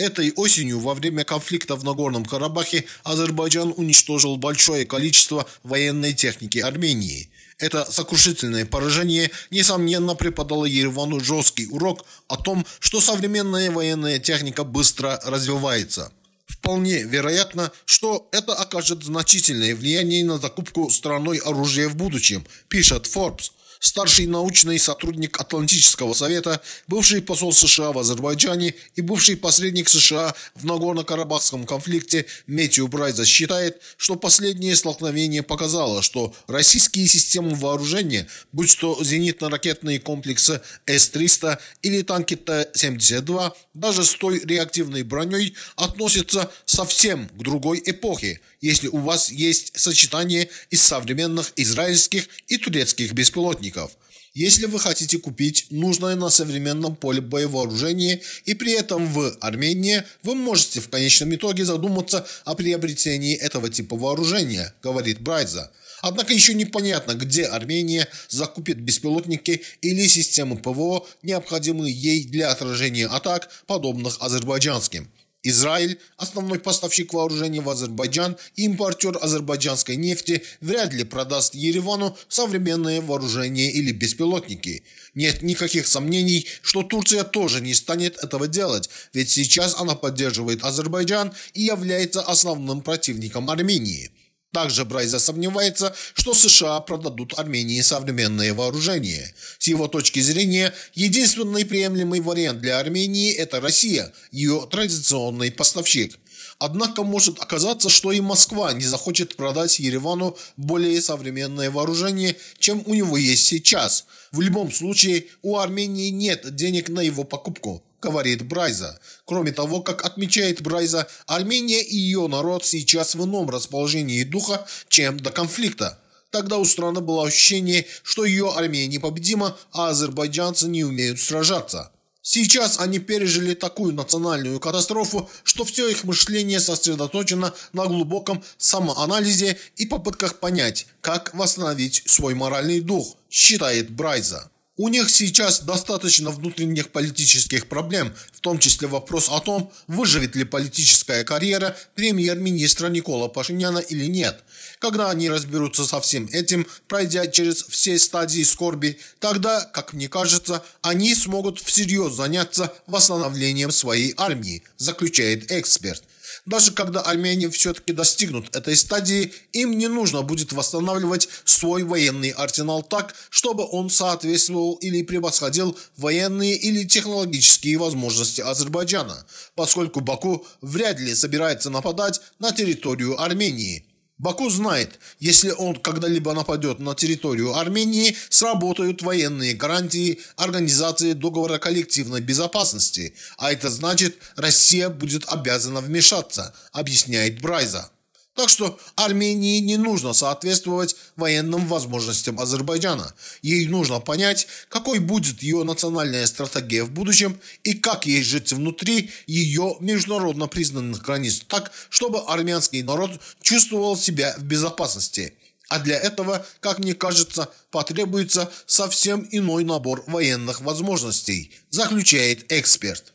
Этой осенью во время конфликта в Нагорном Карабахе Азербайджан уничтожил большое количество военной техники Армении. Это сокрушительное поражение, несомненно, преподало Еревану жесткий урок о том, что современная военная техника быстро развивается. Вполне вероятно, что это окажет значительное влияние на закупку страной оружия в будущем, пишет Forbes. Старший научный сотрудник Атлантического совета, бывший посол США в Азербайджане и бывший посредник США в Нагорно-Карабахском конфликте Мэтью Брайза считает, что последнее столкновение показало, что российские системы вооружения, будь то зенитно-ракетные комплексы С-300 или танки Т-72, даже с той реактивной броней относятся совсем к другой эпохе, если у вас есть сочетание из современных израильских и турецких беспилотников. Если вы хотите купить нужное на современном поле боя вооружение и при этом в Армении, вы можете в конечном итоге задуматься о приобретении этого типа вооружения, говорит Брайза. Однако еще непонятно, где Армения закупит беспилотники или системы ПВО, необходимые ей для отражения атак, подобных азербайджанским. Израиль, основной поставщик вооружений в Азербайджан и импортер азербайджанской нефти, вряд ли продаст Еревану современное вооружение или беспилотники. Нет никаких сомнений, что Турция тоже не станет этого делать, ведь сейчас она поддерживает Азербайджан и является основным противником Армении. Также Брайза сомневается, что США продадут Армении современное вооружение. С его точки зрения, единственный приемлемый вариант для Армении – это Россия, ее традиционный поставщик. Однако может оказаться, что и Москва не захочет продать Еревану более современное вооружение, чем у него есть сейчас. В любом случае, у Армении нет денег на его покупку, говорит Брайза. Кроме того, как отмечает Брайза, Армения и ее народ сейчас в ином расположении духа, чем до конфликта. Тогда у страны было ощущение, что ее Армения непобедима, а азербайджанцы не умеют сражаться. Сейчас они пережили такую национальную катастрофу, что все их мышление сосредоточено на глубоком самоанализе и попытках понять, как восстановить свой моральный дух, считает Брайза. У них сейчас достаточно внутренних политических проблем, в том числе вопрос о том, выживет ли политическая карьера премьер-министра Никола Пашиняна или нет. Когда они разберутся со всем этим, пройдя через все стадии скорби, тогда, как мне кажется, они смогут всерьез заняться восстановлением своей армии, заключает эксперт. Даже когда армяне все-таки достигнут этой стадии, им не нужно будет восстанавливать свой военный арсенал так, чтобы он соответствовал или превосходил военные или технологические возможности Азербайджана, поскольку Баку вряд ли собирается нападать на территорию Армении. Баку знает, если он когда-либо нападет на территорию Армении, сработают военные гарантии Организации договора коллективной безопасности, а это значит, Россия будет обязана вмешаться, объясняет Брайза. Так что Армении не нужно соответствовать военным возможностям Азербайджана. Ей нужно понять, какой будет ее национальная стратегия в будущем и как ей жить внутри ее международно признанных границ так, чтобы армянский народ чувствовал себя в безопасности. А для этого, как мне кажется, потребуется совсем иной набор военных возможностей, заключает эксперт.